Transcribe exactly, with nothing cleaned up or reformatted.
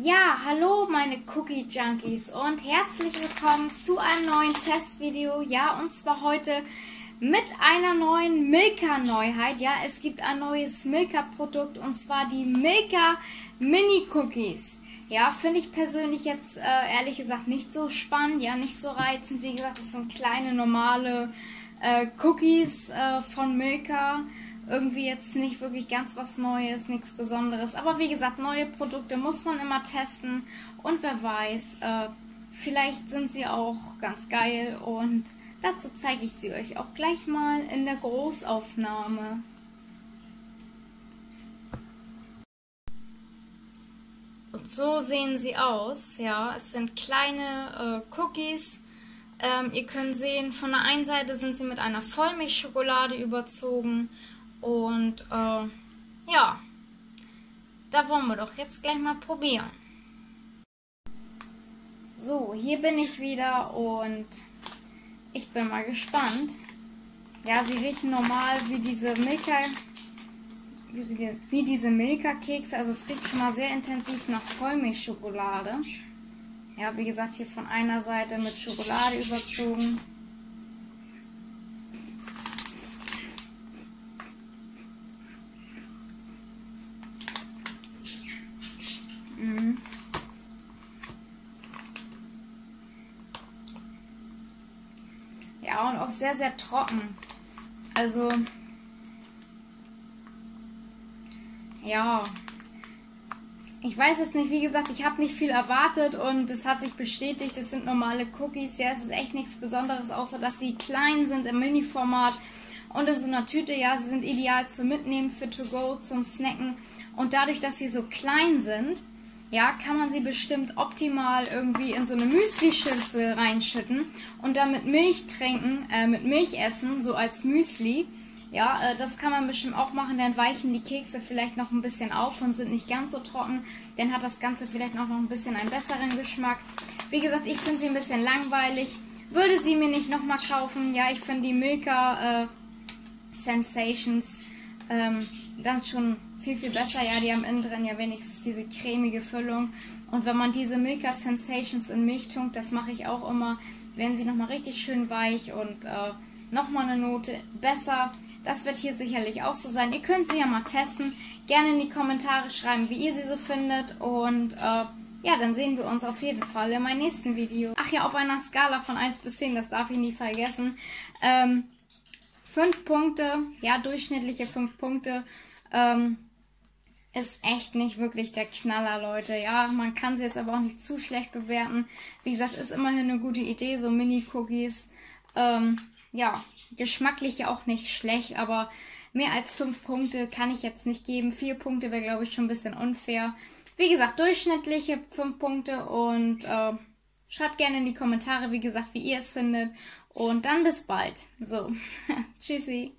Ja, hallo meine Cookie Junkies und herzlich willkommen zu einem neuen Testvideo. Ja, und zwar heute mit einer neuen Milka-Neuheit. Ja, es gibt ein neues Milka-Produkt und zwar die Milka-Mini-Cookies. Ja, finde ich persönlich jetzt äh, ehrlich gesagt nicht so spannend, ja, nicht so reizend. Wie gesagt, das sind kleine, normale äh, Cookies äh, von Milka. Irgendwie jetzt nicht wirklich ganz was Neues, nichts Besonderes. Aber wie gesagt, neue Produkte muss man immer testen. Und wer weiß, äh, vielleicht sind sie auch ganz geil. Und dazu zeige ich sie euch auch gleich mal in der Großaufnahme. Und so sehen sie aus. Ja, es sind kleine äh, Cookies. Ähm, ihr könnt sehen, von der einen Seite sind sie mit einer Vollmilchschokolade überzogen. Und äh, ja, da wollen wir doch jetzt gleich mal probieren. So, hier bin ich wieder und ich bin mal gespannt. Ja, sie riechen normal wie diese Milka, wie, sie, wie diese Milka-Kekse. Also es riecht schon mal sehr intensiv nach Vollmilchschokolade. Ja, wie gesagt, hier von einer Seite mit Schokolade überzogen. Ja, und auch sehr, sehr trocken. Also, ja, ich weiß es nicht. Wie gesagt, ich habe nicht viel erwartet und es hat sich bestätigt. Es sind normale Cookies. Ja, es ist echt nichts Besonderes, außer dass sie klein sind im Mini-Format und in so einer Tüte. Ja, sie sind ideal zum Mitnehmen, für to go, zum Snacken. Und dadurch, dass sie so klein sind, ja, kann man sie bestimmt optimal irgendwie in so eine Müsli-Schüssel reinschütten und dann mit Milch trinken, äh, mit Milch essen, so als Müsli. Ja, äh, das kann man bestimmt auch machen, dann weichen die Kekse vielleicht noch ein bisschen auf und sind nicht ganz so trocken. Dann hat das Ganze vielleicht auch noch ein bisschen einen besseren Geschmack. Wie gesagt, ich finde sie ein bisschen langweilig, würde sie mir nicht nochmal kaufen. Ja, ich finde die Milka äh, Sensations ähm, dann schon viel, viel besser. Ja, die haben innen drin ja wenigstens diese cremige Füllung. Und wenn man diese Milka Sensations in Milch tunkt, das mache ich auch immer, werden sie nochmal richtig schön weich und äh, nochmal eine Note besser. Das wird hier sicherlich auch so sein. Ihr könnt sie ja mal testen. Gerne in die Kommentare schreiben, wie ihr sie so findet. Und äh, ja, dann sehen wir uns auf jeden Fall in meinem nächsten Video. Ach ja, auf einer Skala von eins bis zehn, das darf ich nie vergessen. Ähm, fünf Punkte, ja, durchschnittliche fünf Punkte. Ähm, Ist echt nicht wirklich der Knaller, Leute. Ja, man kann sie jetzt aber auch nicht zu schlecht bewerten. Wie gesagt, ist immerhin eine gute Idee, so Mini-Cookies. Ähm, ja, geschmacklich ja auch nicht schlecht, aber mehr als fünf Punkte kann ich jetzt nicht geben. vier Punkte wäre, glaube ich, schon ein bisschen unfair. Wie gesagt, durchschnittliche fünf Punkte und äh, schreibt gerne in die Kommentare, wie gesagt, wie ihr es findet. Und dann bis bald. So, tschüssi.